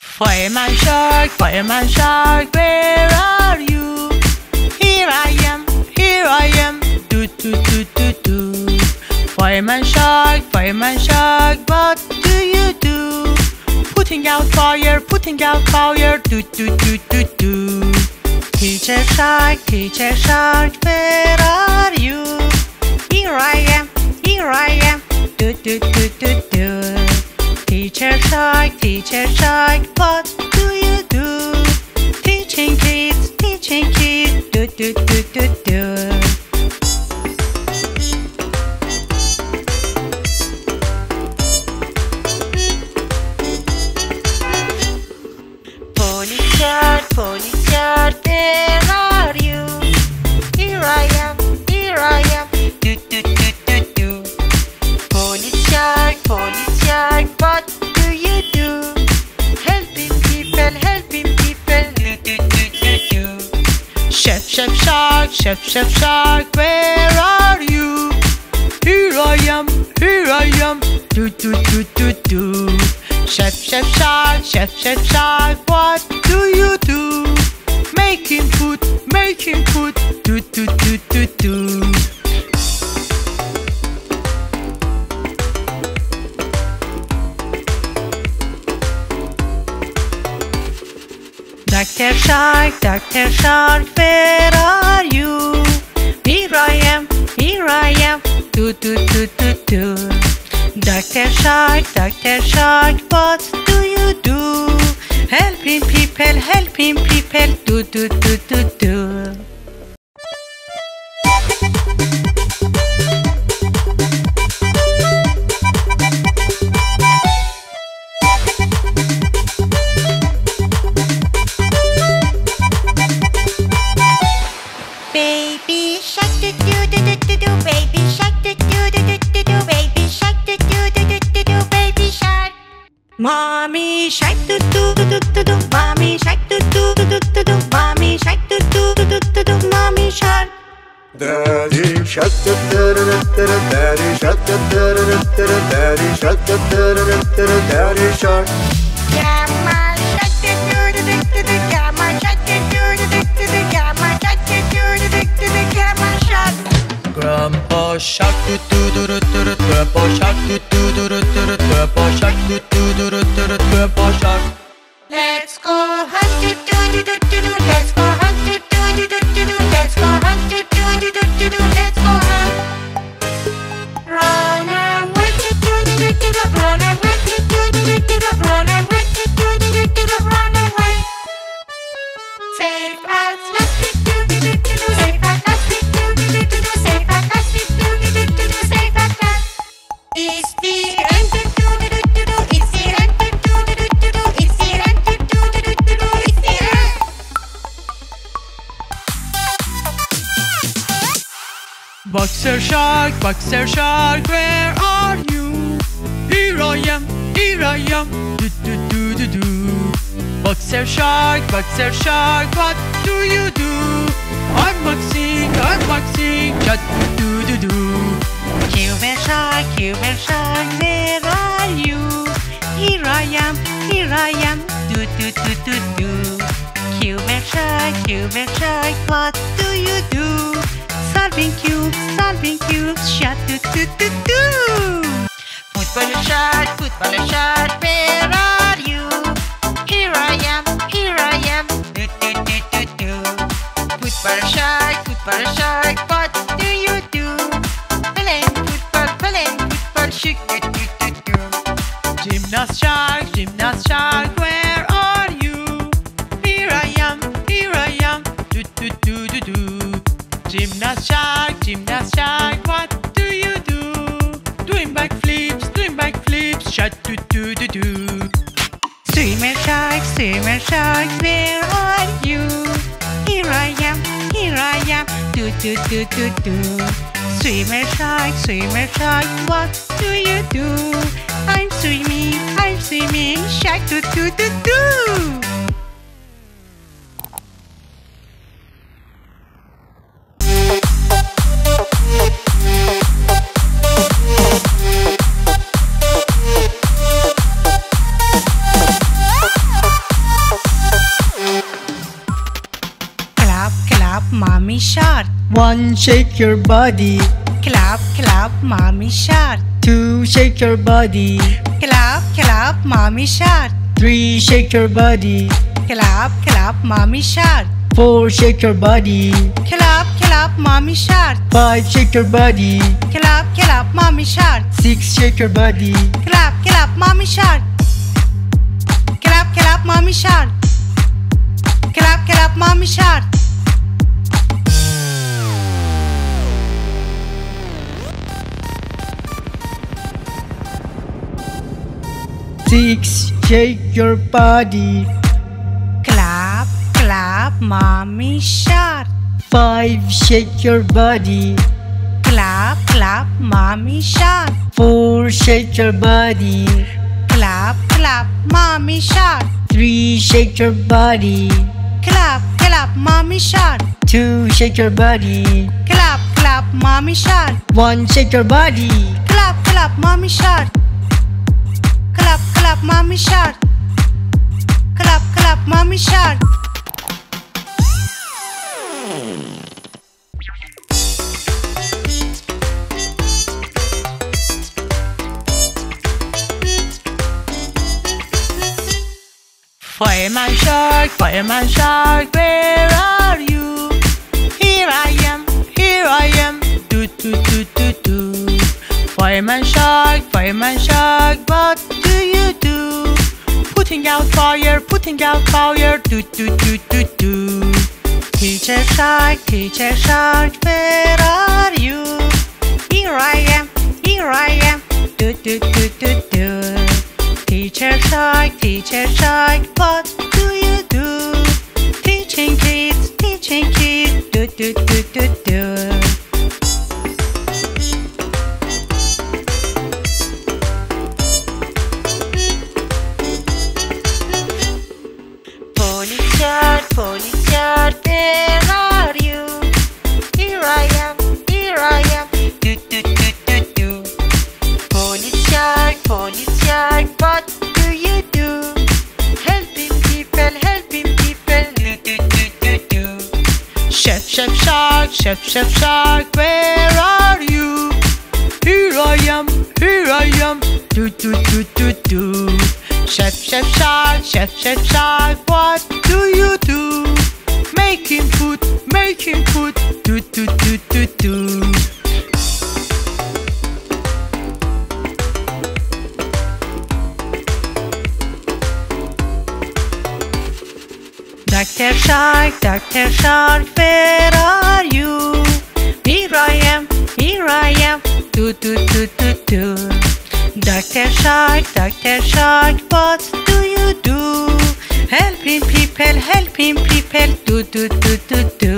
Fireman shark, where are you? Here I am, do do do do do. Fireman shark, what do you do? Putting out fire, do do do do do. Teacher shark, where are you? Here I am, do do do do do. Teacher shark, what do you do? Teaching kids, do do do do do. Police shark, where are you? Here I am, do do do do do. Police shark, what do you do? Helping people, do do do do do. Chef shark, where are you? Here I am, do do do do do. Chef shark, what do you do? Making food, do do do do do. Doctor shark, where are you? Here I am, do do do do do. Doctor shark, what do you do? Helping people, do do do do do. Baby shark do do do do do do, baby shark do do do do do do, baby shark do do do do do do, baby shark. Mommy shark do do do do do do, mommy shark do do do do do do, mommy shark do do do do do do, mommy shark. Daddy shark do do do do do, daddy shark do do do do do, daddy shark do do do do do, daddy shark. Grandma shark do do do do do do, grandma shark do do do do do do, grandma shark do do do do do do, grandma shark. Grandpa shark do do do do do, grandpa shark do do do do do, grandpa shark do do do do do, grandpa shark. Let's go hunt do do do do do, let's go hunt do do do do do, let's go hunt do do do do do, let's go hunt. Run away do do do do do, run away do do do do do, run away do do do do do, run away. Save us, let's do do do do do, save us. It's the end to do do do do. It's the end to do do do do. It's the end to do do do do do. It's the end. Boxer shark, where are you? Here I am, do do do do do. Boxer shark, what do you do? I'm boxing, just do do do do. Human shark, where are you? Here I am, do do do do do. Human shark, what do you do? Solving cubes, shark do do do do. Footballer shark, where are you? Here I am, do do do do do. Footballer shark, what do you do? Gymnast shark, where are you? Here I am, do do do do do. Gymnast shark, what do you do? Doing backflips, shark do do do do. Swimmer shark, where are you? Here I am, do do do do do. Swimmer shark, what do you do? I'm swimming, shark do do do do. Mommy Shark. One, shake your body. Clap, clap, Mommy Shark. Two, shake your body. Clap, clap, Mommy Shark. Three, shake your body. Clap, clap, Mommy Shark. Four, shake your body. Clap, clap, Mommy Shark. Five, shake your body. Clap, clap, Mommy Shark. Six, shake your body. Clap, clap, Mommy Shark. Clap, clap, Mommy Shark. Clap, clap, Mommy Shark. Six, shake your body. Clap, clap, Mommy Shark. Five, shake your body. Clap, clap, Mommy Shark. Four, shake your body. Clap, clap, Mommy Shark. Three, shake your body. Clap, clap, Mommy Shark. Two, shake your body. Clap, clap, Mommy Shark. One, shake your body. Clap, clap, Mommy Shark. Clap, clap, Mommy Shark. Clap, clap, Mommy Shark. Fireman Shark, where are you? Here I am, do do do do do. Fireman Shark, what do you do? Putting out fire, do do do do do. Teacher Shark, where are you? Here I am, do do do do do. Teacher Shark, what do you do? Teaching kids, do do do do do. Police Shark, where are you? Here I am, do do do do do. Police Shark, what do you do? Helping people, do do do do do. Chef Shark, where are you? Here I am, do do do do do. Chef Shark, what do you do? Making food, do do do do do. Doctor Shark, where are you? Here I am, do do do do do. Doctor Shark, what do you do? Helping people, do do do do do.